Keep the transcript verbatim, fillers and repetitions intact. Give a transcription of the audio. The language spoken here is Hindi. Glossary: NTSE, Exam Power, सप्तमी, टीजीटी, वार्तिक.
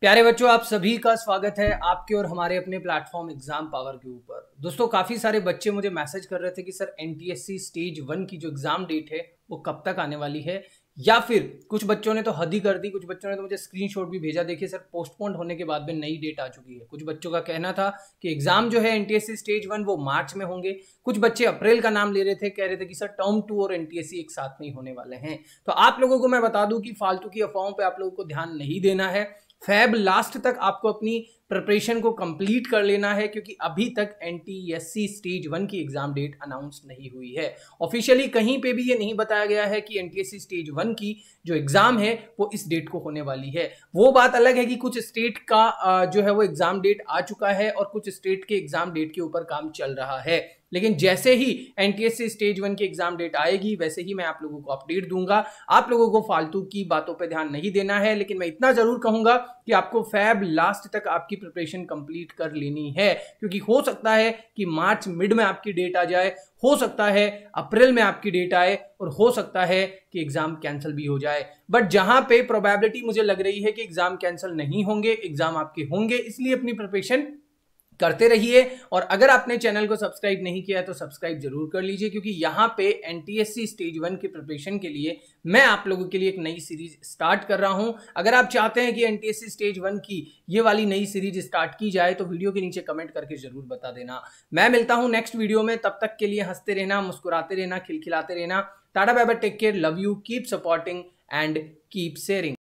प्यारे बच्चों, आप सभी का स्वागत है आपके और हमारे अपने प्लेटफॉर्म एग्जाम पावर के ऊपर। दोस्तों, काफ़ी सारे बच्चे मुझे मैसेज कर रहे थे कि सर एनटीएससी स्टेज वन की जो एग्ज़ाम डेट है वो कब तक आने वाली है, या फिर कुछ बच्चों ने तो हद ही कर दी, कुछ बच्चों ने तो मुझे स्क्रीनशॉट भी भेजा, देखिए सर पोस्टपोन होने के बाद में नई डेट आ चुकी है। कुछ बच्चों का कहना था कि एग्ज़ाम जो है एनटीएससी स्टेज वन वो मार्च में होंगे, कुछ बच्चे अप्रैल का नाम ले रहे थे, कह रहे थे कि सर टर्म टू और एनटीएससी एक साथ नहीं होने वाले हैं। तो आप लोगों को मैं बता दूँ कि फालतू की अफवाहों पर आप लोगों को ध्यान नहीं देना है। फैब लास्ट तक आपको अपनी प्रिपरेशन को कंप्लीट कर लेना है, क्योंकि अभी तक एनटीएससी स्टेज वन की एग्जाम डेट अनाउंस नहीं हुई है। ऑफिशियली कहीं पे भी ये नहीं बताया गया है कि एनटीएससी स्टेज वन की जो एग्जाम है वो इस डेट को होने वाली है। वो बात अलग है कि कुछ स्टेट का जो है वो एग्जाम डेट आ चुका है और कुछ स्टेट के एग्जाम डेट के ऊपर काम चल रहा है, लेकिन जैसे ही एनटीएससी स्टेज वन की एग्जाम डेट आएगी वैसे ही मैं आप लोगों को अपडेट दूंगा। आप लोगों को फालतू की बातों पे ध्यान नहीं देना है, लेकिन मैं इतना जरूर कहूंगा कि आपको फैब लास्ट तक आपकी प्रिपरेशन कंप्लीट कर लेनी है, क्योंकि हो सकता है कि मार्च मिड में आपकी डेट आ जाए, हो सकता है अप्रैल में आपकी डेट आए और हो सकता है कि एग्जाम कैंसिल भी हो जाए। बट जहां पे प्रोबेबिलिटी मुझे लग रही है कि एग्जाम कैंसिल नहीं होंगे, एग्जाम आपके होंगे, इसलिए अपनी प्रिपरेशन करते रहिए। और अगर आपने चैनल को सब्सक्राइब नहीं किया है तो सब्सक्राइब जरूर कर लीजिए, क्योंकि यहाँ पे एनटीएससी स्टेज वन की प्रिपरेशन के लिए मैं आप लोगों के लिए एक नई सीरीज स्टार्ट कर रहा हूँ। अगर आप चाहते हैं कि एनटीएससी स्टेज वन की ये वाली नई सीरीज स्टार्ट की जाए तो वीडियो के नीचे कमेंट करके जरूर बता देना। मैं मिलता हूँ नेक्स्ट वीडियो में, तब तक के लिए हंसते रहना, मुस्कुराते रहना, खिलखिलाते रहना। Tata bye bye, take care, love you, keep supporting and keep sharing.